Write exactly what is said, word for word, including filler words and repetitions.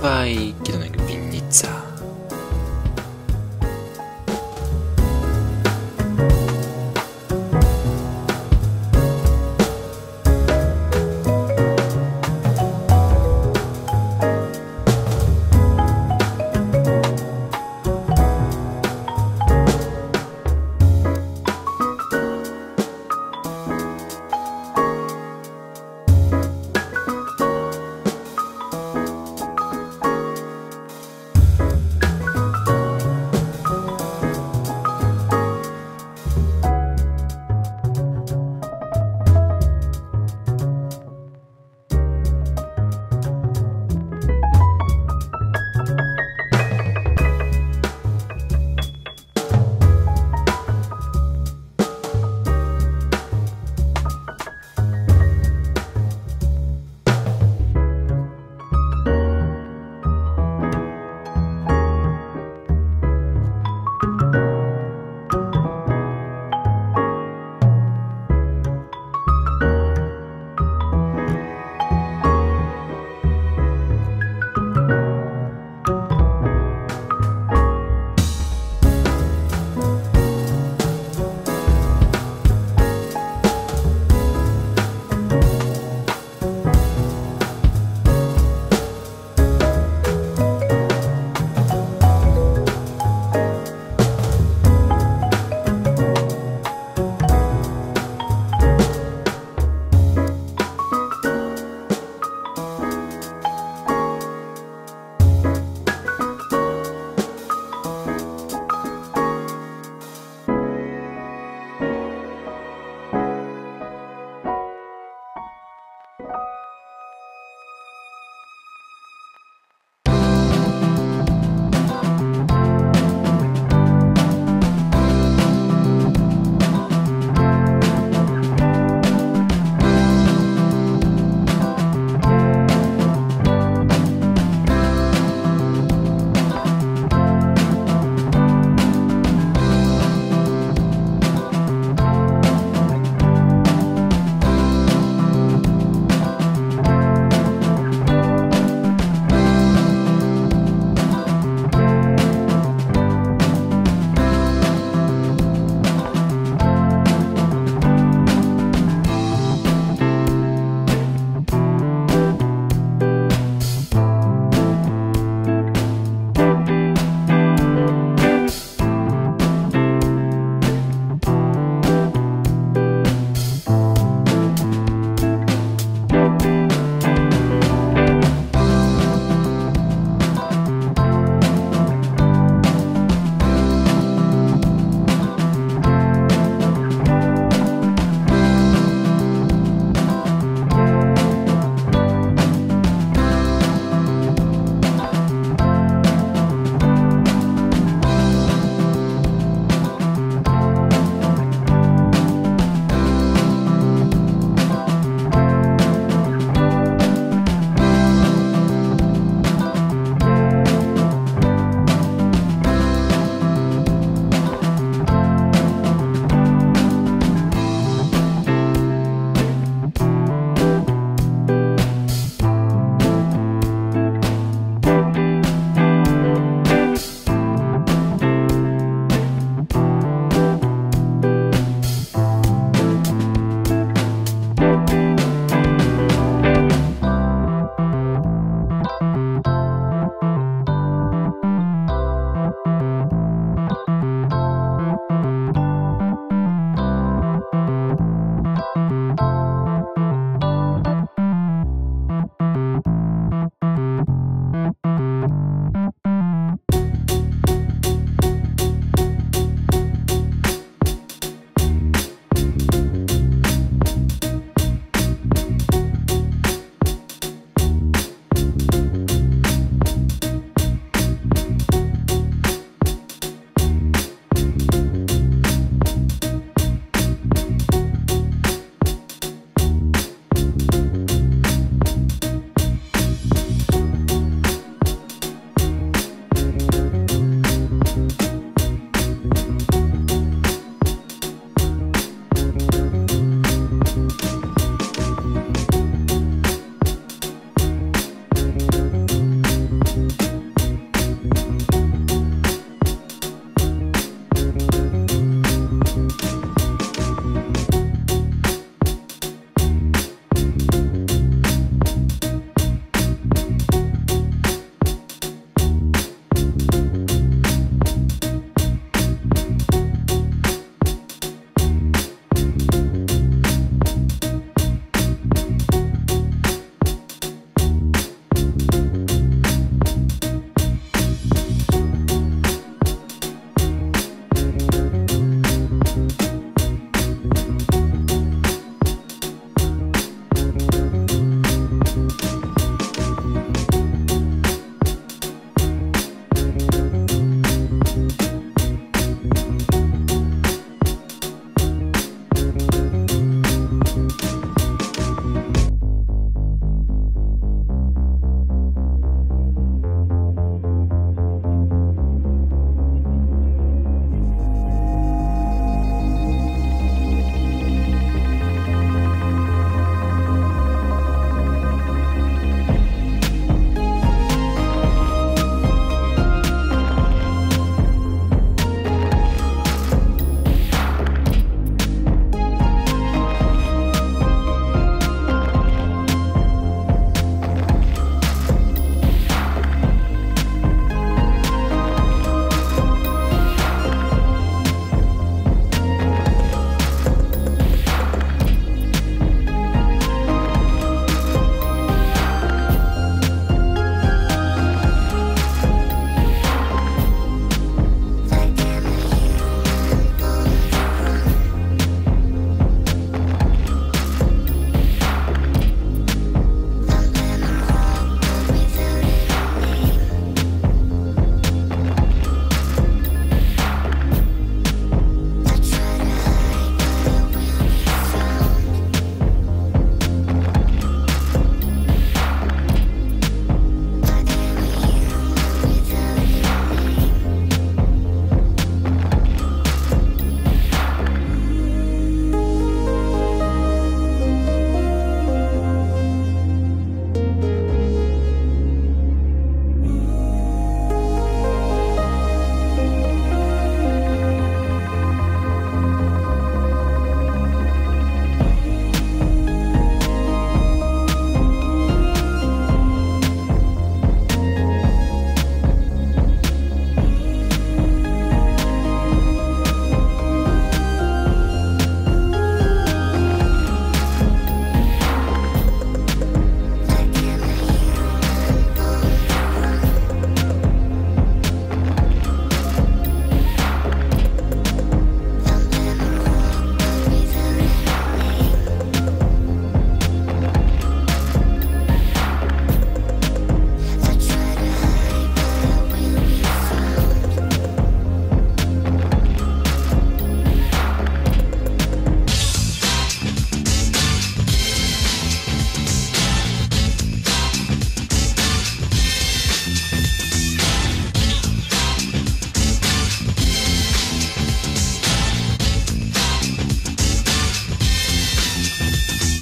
Dawaj, kierunek Winnica.